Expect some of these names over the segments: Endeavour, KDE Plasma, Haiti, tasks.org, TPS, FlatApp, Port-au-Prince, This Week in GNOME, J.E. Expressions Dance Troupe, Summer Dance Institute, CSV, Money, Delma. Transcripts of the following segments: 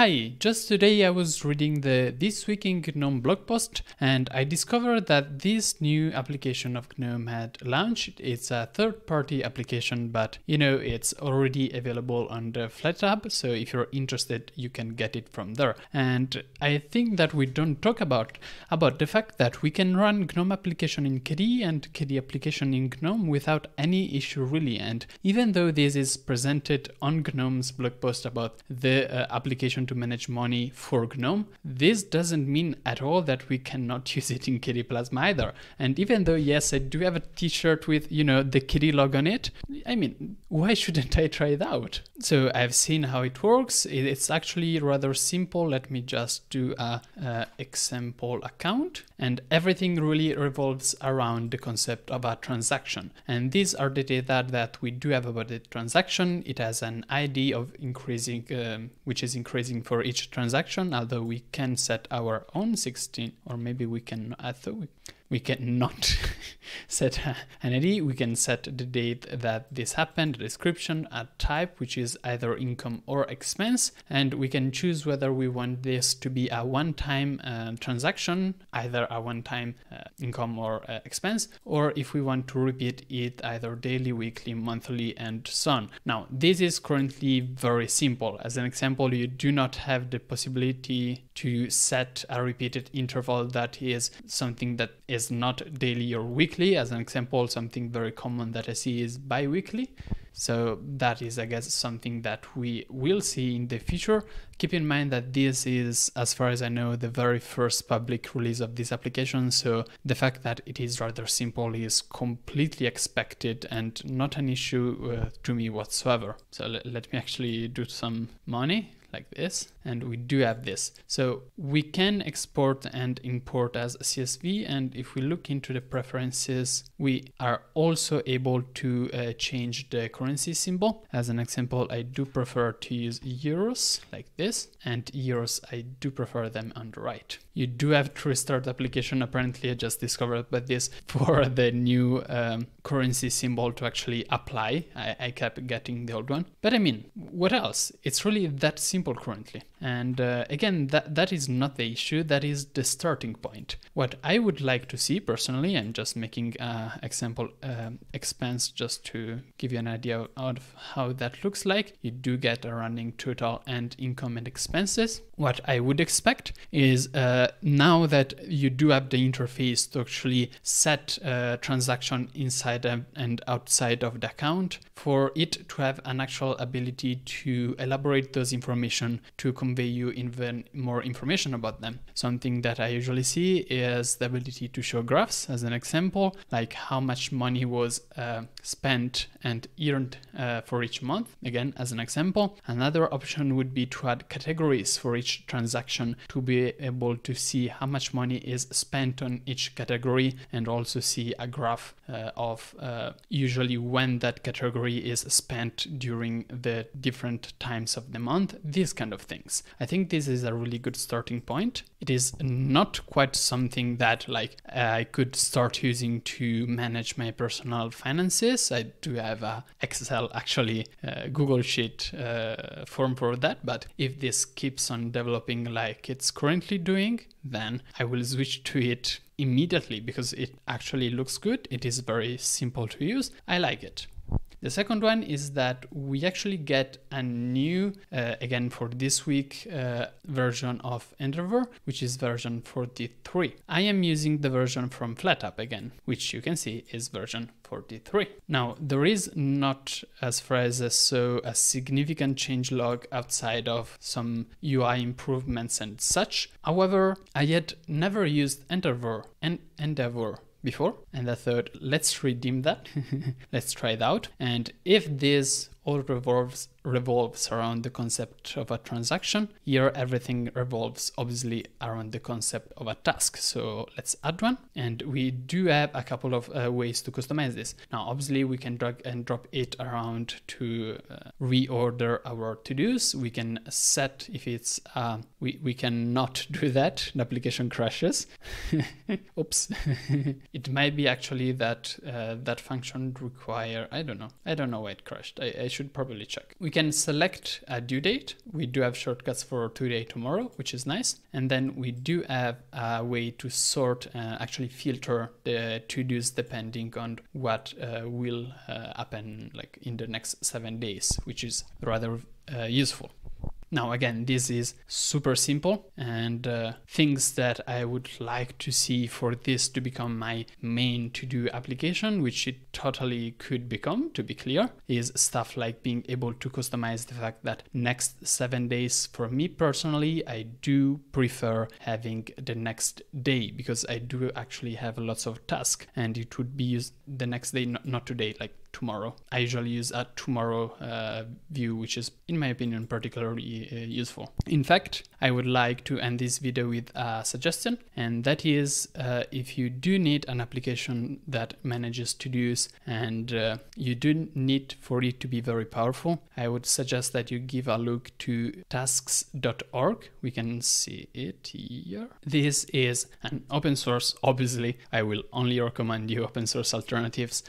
Hi, just today I was reading the This Week in GNOME blog post and I discovered that this new application of GNOME had launched. It's a third-party application, but you know, it's already available on the FlatApp, so if you're interested you can get it from there. And I think that we don't talk about the fact that we can run GNOME application in KDE and KDE application in GNOME without any issue really. And even though this is presented on GNOME's blog post about the application to manage money for GNOME, this doesn't mean at all that we cannot use it in KDE Plasma either. And even though, yes, I do have a t-shirt with, you know, the KDE log on it, I mean, why shouldn't I try it out? So I've seen how it works. It's actually rather simple. Let me just do a example account, and everything really revolves around the concept of a transaction. And these are the data that we do have about the transaction. It has an ID of increasing, which is increasing for each transaction, although we can set our own 16, or maybe we can, I thought we cannot set an ID. We can set the date that this happened, the description, a type, which is either income or expense, and we can choose whether we want this to be a one-time transaction, either a one-time income or expense, or if we want to repeat it either daily, weekly, monthly, and so on. Now, this is currently very simple. As an example, you do not have the possibility to set a repeated interval that is something that is not daily or weekly. As an example, something very common that I see is bi-weekly. So that is, I guess, something that we will see in the future. Keep in mind that this is, as far as I know, the very first public release of this application, so the fact that it is rather simple is completely expected and not an issue to me whatsoever. So let me actually do some money like this, and we do have this. So we can export and import as CSV, and if we look into the preferences, we are also able to change the currency symbol. As an example, I do prefer to use euros like this, and euros, I do prefer them on the right. You do have to restart the application, apparently I just discovered about this, for the new currency symbol to actually apply. I kept getting the old one, but I mean, what else? It's really that simple currently. And again, that is not the issue, that is the starting point. What I would like to see personally, I'm just making example expense just to give you an idea of how that looks like. You do get a running total and income and expenses. What I would expect is now that you do have the interface to actually set a transaction inside and outside of the account, for it to have an actual ability to elaborate those information to convey you even more information about them. Something that I usually see is the ability to show graphs, as an example, like how much money was spent and earned for each month, again, as an example. Another option would be to add categories for each transaction to be able to see how much money is spent on each category, and also see a graph of usually when that category is spent during the different times of the month, these kind of things. I think this is a really good starting point. It is not quite something that like I could start using to manage my personal finances. I do have a Excel, actually Google Sheet form for that, but if this keeps on developing like it's currently doing, then I will switch to it immediately because it actually looks good. It is very simple to use. I like it. The second one is that we actually get a new, again for this week, version of Endeavour, which is version 43. I am using the version from FlatApp again, which you can see is version 43. Now, there is not, as far as I saw, a significant change log outside of some UI improvements and such. However, I had never used Endeavour before, and I thought, let's redeem that. Let's try it out. And if this all revolves around the concept of a transaction, here everything revolves obviously around the concept of a task. So let's add one, and we do have a couple of ways to customize this. Now obviously we can drag and drop it around to reorder our to-dos. We can set if it's we cannot do that, the application crashes. Oops. It might be actually that that function require, I don't know why it crashed. I should probably check. We can select a due date. We do have shortcuts for today, tomorrow, which is nice. And then we do have a way to sort, actually filter the to-dos depending on what will happen like in the next 7 days, which is rather useful. Now, again, this is super simple, and things that I would like to see for this to become my main to-do application, which it totally could become, to be clear, is stuff like being able to customize the fact that next 7 days, for me personally, I do prefer having the next day because I do actually have lots of tasks, and it would be used the next day, not today, like tomorrow. I usually use a tomorrow view, which is, in my opinion, particularly useful. In fact, I would like to end this video with a suggestion, and that is if you do need an application that manages to-dos and you do need for it to be very powerful, I would suggest that you give a look to tasks.org. We can see it here. This is an open source, obviously, I will only recommend you open source alternatives,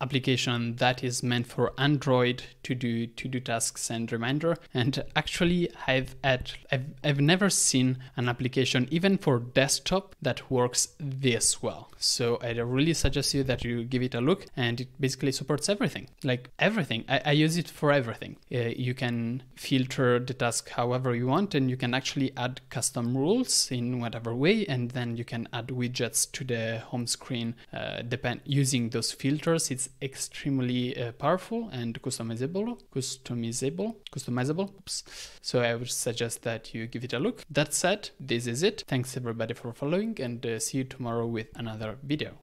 application that is meant for Android to do tasks and reminder. And actually I've never seen an application even for desktop that works this well. So I really suggest you that you give it a look, and it basically supports everything, like everything. I use it for everything. You can filter the task however you want, and you can actually add custom rules in whatever way, and then you can add widgets to the home screen using those filters. It's extremely powerful and customizable. Oops. So I would suggest that you give it a look. That said, this is it. Thanks everybody for following, and see you tomorrow with another video.